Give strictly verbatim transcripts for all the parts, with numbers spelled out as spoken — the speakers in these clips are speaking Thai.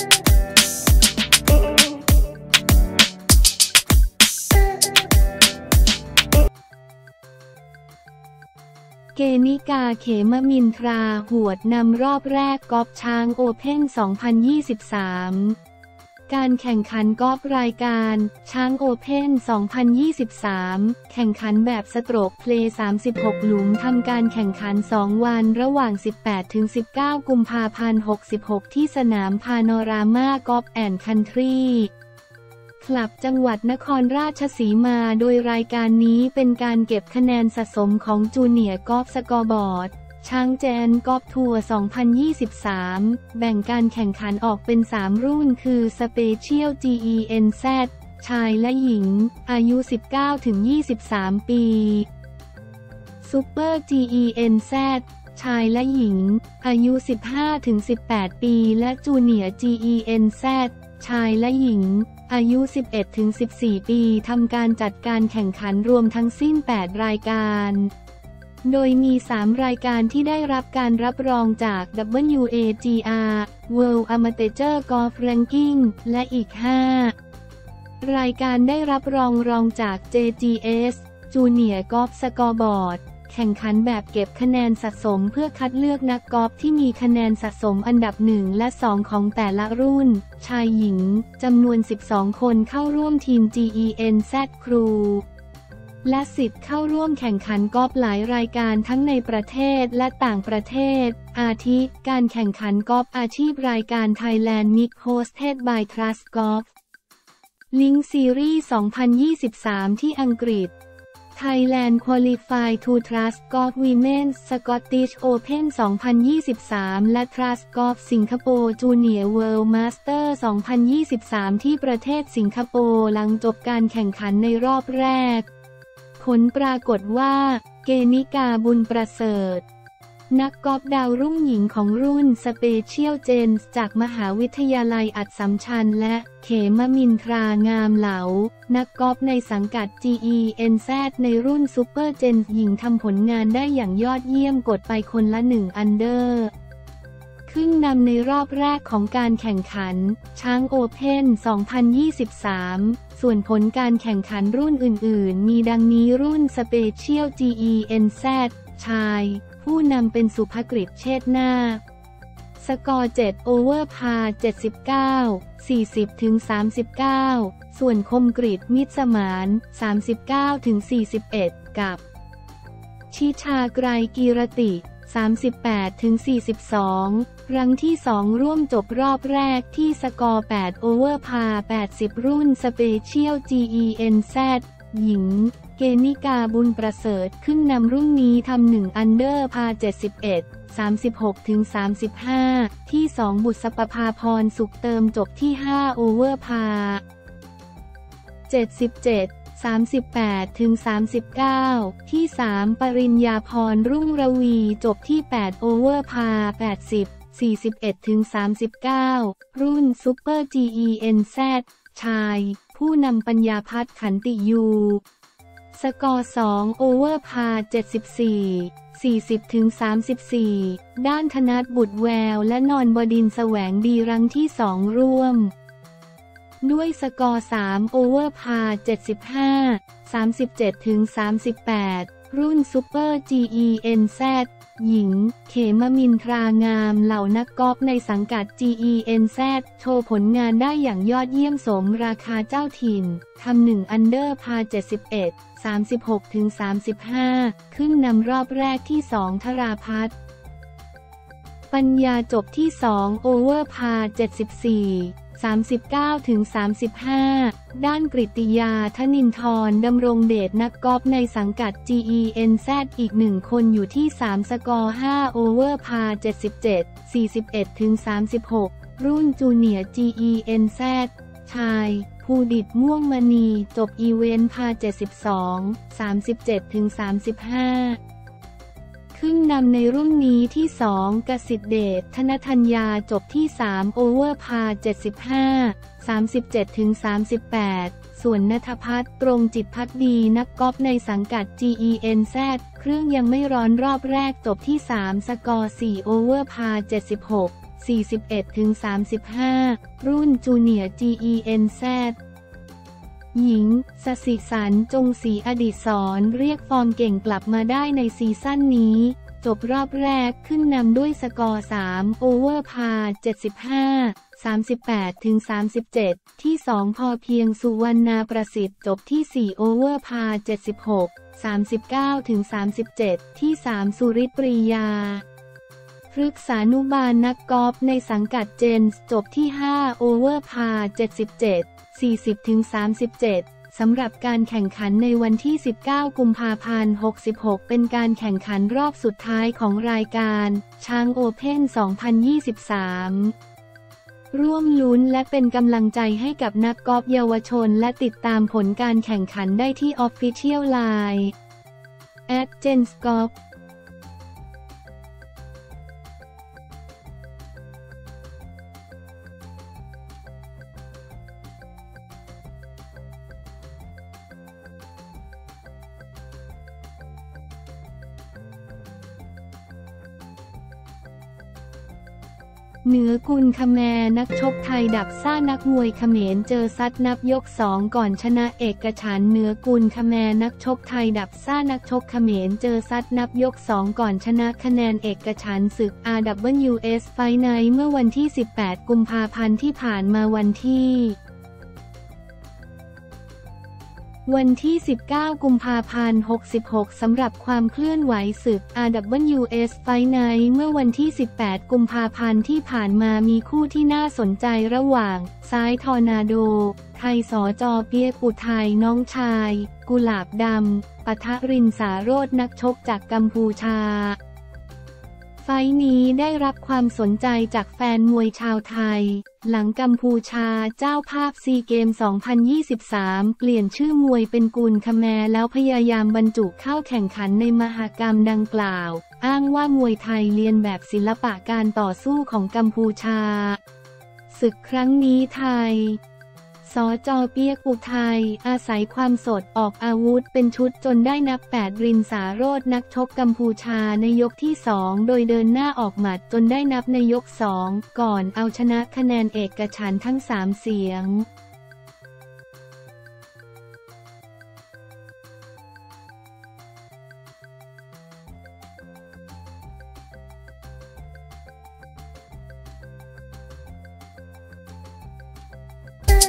เกนิกาเขมมินทราหวดนำรอบแรกกอล์ฟช้างโอเพ่น สองพันยี่สิบสาม การแข่งขันกอล์ฟรายการช้างโอเพ่น สองพันยี่สิบสาม แข่งขันแบบสโตรกเพลย์สามสิบหกหลุมทำการแข่งขันสองวันระหว่าง สิบแปดถึงสิบเก้า กุมภาพันธ์หกสิบหกที่สนามพานอรามากอล์ฟแอนด์คันทรีคลับจังหวัดนครราชสีมาโดยรายการนี้เป็นการเก็บคะแนนสะสมของจูเนียร์กอล์ฟสกอร์บอร์ดช้างเจนกอล์ฟทัวร์สองพันยี่สิบสามแบ่งการแข่งขันออกเป็นสามรุ่นคือสเปเชียล จี อี เอ็น Z ชายและหญิงอายุ สิบเก้าถึงยี่สิบสาม ปีซูเปอร์ จี อี เอ็น Z ชายและหญิงอายุ สิบห้าถึงสิบแปด ปีและจูเนียร์ จี อี เอ็น Z ชายและหญิงอายุ สิบเอ็ดถึงสิบสี่ ปีทำการจัดการแข่งขันรวมทั้งสิ้นแปดรายการโดยมีสามรายการที่ได้รับการรับรองจาก ดับเบิลยู เอ จี อาร์ World Amateur Golf Ranking และอีกห้ารายการได้รับรองรองจาก เจ จี เอส Junior Golf Scoreboardแข่งขันแบบเก็บคะแนนสะสมเพื่อคัดเลือกนักกอล์ฟที่มีคะแนนสะสมอันดับหนึ่งและสองของแต่ละรุ่นชายหญิงจำนวนสิบสองคนเข้าร่วมทีม จี อี เอ็น Z Crew และสิบเข้าร่วมแข่งขันกอล์ฟหลายรายการทั้งในประเทศและต่างประเทศอาทิการแข่งขันกอล์ฟอาชีพรายการ Thailand Mixed Hosted by ทรัสต์ GOLF Links Series สองพันยี่สิบสาม ที่อังกฤษThailand Qualify to TRUST GOLF Women's Scottish Open สองพันยี่สิบสาม และ TRUST GOLF Singapore Junior World Masters สองพันยี่สิบสาม ที่ประเทศสิงคโปร์หลังจบการแข่งขันในรอบแรกผลปรากฏว่าเกนิกาบุญประเสริฐนักกอล์ฟดาวรุ่งหญิงของรุ่น Special Gen จากมหาวิทยาลัยอัดสัมชัญและเขมมินทรางามเหลานักกอล์ฟในสังกัด จี อี เอ็น แซด ในรุ่น Super Gen หญิงทำผลงานได้อย่างยอดเยี่ยมกดไปคนละหนึ่งอันเดอร์ขึ้นนำในรอบแรกของการแข่งขันช้างโอเพ่น สองพันยี่สิบสาม ส่วนผลการแข่งขันรุ่นอื่นๆมีดังนี้รุ่น Special จี อี เอ็น แซด ชายผู้นำเป็นสุภกฤษ เชษฐนาคสกอร์เจ็ดโอเวอร์พาร์เจ็ดสิบเก้า สี่สิบถึงสามสิบเก้า ส่วนคมกฤษ มิตรสมาน สามสิบเก้าถึงสี่สิบเอ็ด กับชิชาไกรกีรติ สามสิบแปดถึงสี่สิบสอง รั้งที่สองร่วมจบรอบแรกที่สกอร์แปดโอเวอร์พาร์แปดสิบรุ่น Special จี อี เอ็น แซด หญิงเกนิกาบุญประเสริฐขึ้นนำรุ่นนี้ทำหนึ่งอันเดอร์พาเจ็ดสิบเอ็ด สามสิบหกถึงสามสิบห้า ที่สองบุษปภาพรสุขเติมจบที่ห้าโอเวอร์พาเจ็ดสิบเจ็ด สามสิบแปดถึงสามสิบเก้า ที่สามปริญญาพรรุ่งระวีจบที่แปดโอเวอร์พาแปดสิบ สี่สิบเอ็ดถึงสามสิบเก้า รุ่นซุปเปอร์ จี อี เอ็น แซด ชายผู้นำปัญญาภัทรขันติยูสกอร์สองโอเวอร์พาเจ็ดสิบสี่ สี่สิบถึงสามสิบสี่ ด้านธนัทบุตรแววและนนท์บดินทร์แสวงดีรังที่สองร่วมด้วยสกอร์สามโอเวอร์พาเจ็ดสิบห้า สามสิบเจ็ดถึงสามสิบแปด รุ่นซุปเปอร์ จี อี เอ็น แซด หญิงเขมมินทรางามเหล่านักกอล์ฟในสังกัด จี อี เอ็น แซด โชว์ผลงานได้อย่างยอดเยี่ยมสมราคาเจ้าถิ่นทำหนึ่งอันเดอร์พาเจ็ดสิบเอ็ดสามสิบหกถึงสามสิบห้า ขึ้นนำรอบแรกที่สองธราพัฒน์ปัญญาจบที่สองโอเวอร์พาเจ็ดสิบสี่ สามสิบเก้าถึงสามสิบห้า ด้านกฤติยาธนินทรดำรงเดชนักกอล์ฟในสังกัด จี อี เอ็น แซด อีกหนึ่งคนอยู่ที่สามสกอร์ห้าโอเวอร์พาเจ็ดสิบเจ็ด สี่สิบเอ็ดถึงสามสิบหก รุ่นจูเนียร์ จี อี เอ็น แซด ชายภูดิตม่วงมณีจบอีเวนต์พาเจ็ดสิบสอง สามสิบเจ็ดถึงสามสิบห้า ขึ้นนำในรุ่นนี้ที่สองกสิทธิเดชธนธัญญาจบที่สามโอเวอร์พาเจ็ดสิบห้า สามสิบเจ็ดถึงสามสิบแปด ส่วนณฐภัทรตรงจิตภักดีนักกอล์ฟในสังกัด จี อี เอ็น แซด เครื่องยังไม่ร้อนรอบแรกจบที่สามสกอร์สี่โอเวอร์พา เจ็ดสิบหก สี่สิบเอ็ดถึงสามสิบห้า รุ่นจูเนียร์ จี อี เอ็น Z หญิงสสิสรร จงศรีอดิศรเรียกฟอร์มเก่งกลับมาได้ในซีซั่นนี้จบรอบแรกขึ้นนำด้วยสกอร์สามโอเวอร์พาร์เจ็ดสิบห้า สามสิบแปดถึงสามสิบเจ็ด ที่สองพอเพียงสุวรรณาประสิทธิ์จบที่สี่โอเวอร์พาร์เจ็ดสิบหก สามสิบเก้าถึงสามสิบเจ็ด ที่สามสุริปรียาพฤกษานุบาลนักกอล์ฟในสังกัดเจนจบที่ห้าโอเวอร์พาร์เจ็ดสิบเจ็ด สี่สิบถึงสามสิบเจ็ดสำหรับการแข่งขันในวันที่สิบเก้ากุมภาพันธ์หกสิบหกเป็นการแข่งขันรอบสุดท้ายของรายการช้างโอเพ่นสองพันยี่สิบสามร่วมลุ้นและเป็นกำลังใจให้กับนักกอล์ฟเยาวชนและติดตามผลการแข่งขันได้ที่ Official Line แอท เจน จี โอ เอล เอฟเหนือกุลคแมนักชกไทยดักซ่านักมวยเขมรเจอซัดนับยกสองก่อนชนะเอกฉันท์เหนือกุลคแมนักชกไทยดักซ่านักชกเขมรเจอซัดนับยกสองก่อนชนะคะแนนเอกฉันท์ศึก อาร์ ดับเบิลยู เอส ไฟท์ไนท์เมื่อวันที่สิบแปดกุมภาพันธ์ที่ผ่านมาวันที่วันที่สิบเก้ากุมภาพันธ์หกสิบหกสำหรับความเคลื่อนไหวศึก อาร์ ดับเบิลยู เอส Fight Night เมื่อวันที่สิบแปดกุมภาพันธ์ที่ผ่านมามีคู่ที่น่าสนใจระหว่างซ้ายทอร์นาโดไทยสจ.เปียกอุทัยน้องชายกุหลาบดำปะทะรินสาโรจน์นักชกจากกัมพูชาไฟท์นี้ได้รับความสนใจจากแฟนมวยชาวไทยหลังกัมพูชาเจ้าภาพซีเกมสองพันยี่สิบสามเปลี่ยนชื่อมวยเป็นกุลคแมแล้วพยายามบรรจุเข้าแข่งขันในมหกรรมดังกล่าวอ้างว่ามวยไทยเลียนแบบศิลปะการต่อสู้ของกัมพูชาศึกครั้งนี้ไทยสจ.เปียกอุทัยอาศัยความสดออกอาวุธเป็นชุดจนได้นับแปดรินสาโรจน์นักชกกัมพูชาในยกที่สองโดยเดินหน้าออกหมัดจนได้นับในยกสองก่อนเอาชนะคะแนนเอกฉันท์ทั้งสามเสียง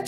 We'll